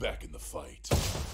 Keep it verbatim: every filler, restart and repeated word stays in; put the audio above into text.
Back in the fight.